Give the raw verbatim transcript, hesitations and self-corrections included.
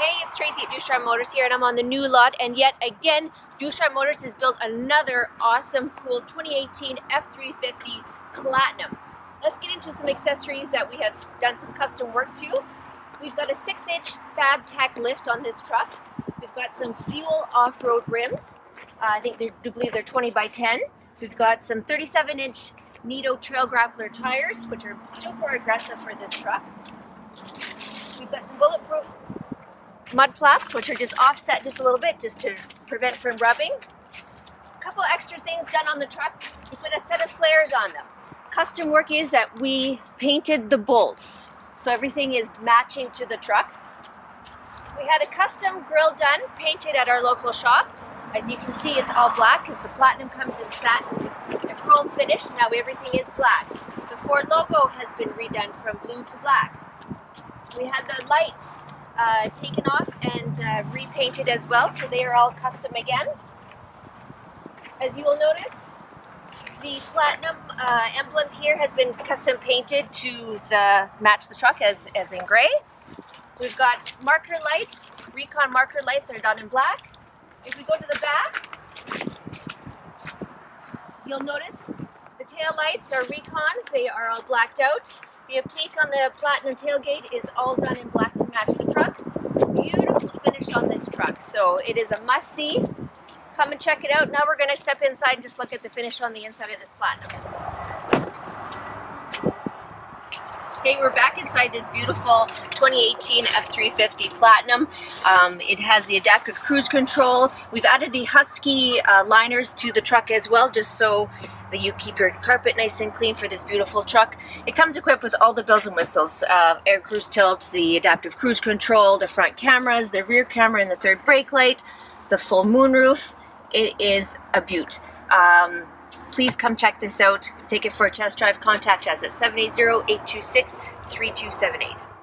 Hey, it's Tracy at Ducharme Motors here, and I'm on the new lot, and yet again Ducharme Motors has built another awesome cool twenty eighteen F three fifty Platinum. Let's get into some accessories that we have done some custom work to. We've got a six inch FabTech lift on this truck. We've got some Fuel Offroad rims. Uh, I think they're, I believe they're twenty by ten. We've got some thirty-seven inch Nitto Trail Grappler tires, which are super aggressive for this truck. We've got some bulletproof mud flaps, which are just offset just a little bit just to prevent from rubbing. A couple extra things done on the truck. We put a set of flares on them. Custom work is that we painted the bolts, so everything is matching to the truck. We had a custom grille done, painted at our local shop. As you can see, it's all black because the Platinum comes in satin and chrome finish. Now everything is black. The Ford logo has been redone from blue to black. We had the lights Uh, taken off and uh, repainted as well, so they are all custom again. As you will notice, the Platinum uh, emblem here has been custom painted to the match the truck as, as in gray. We've got marker lights, Recon marker lights that are done in black. If we go to the back, you'll notice the tail lights are Recon, they are all blacked out. The applique on the Platinum tailgate is all done in black to match the truck. Beautiful finish on this truck, so it is a must-see. Come and check it out. Now we're going to step inside and just look at the finish on the inside of this Platinum. Okay, we're back inside this beautiful twenty eighteen F three fifty Platinum. Um, it has the adaptive cruise control. We've added the Husky uh, liners to the truck as well, just so that you keep your carpet nice and clean for this beautiful truck. It comes equipped with all the bells and whistles, uh, air cruise tilt, the adaptive cruise control, the front cameras, the rear camera and the third brake light, the full moonroof. It is a beaut. Um, please come check this out, take it for a test drive, contact us at seven eight zero, eight two six, three two seven eight.